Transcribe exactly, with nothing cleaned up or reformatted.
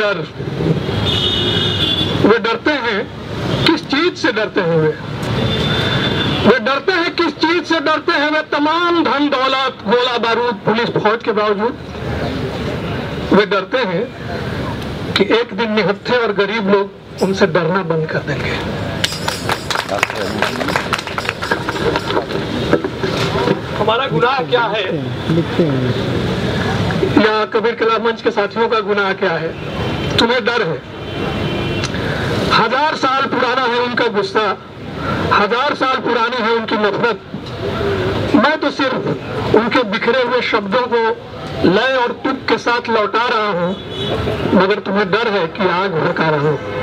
डर, वे डरते हैं किस चीज से? डरते हैं वे वे डरते हैं किस चीज से? डरते हैं वे तमाम धन दौलत, गोला बारूद, पुलिस फौज के बावजूद वे डरते हैं कि एक दिन निहत्थे और गरीब लोग उनसे डरना बंद कर देंगे। हमारा गुनाह क्या है या कबीर कला मंच के साथियों का गुनाह क्या है? तुम्हें डर है। हजार साल पुराना है उनका गुस्सा, हजार साल पुरानी है उनकी नफरत। मैं तो सिर्फ उनके बिखरे हुए शब्दों को लय और तुक के साथ लौटा रहा हूं, मगर तुम्हें डर है कि आग भड़का रहा हूं।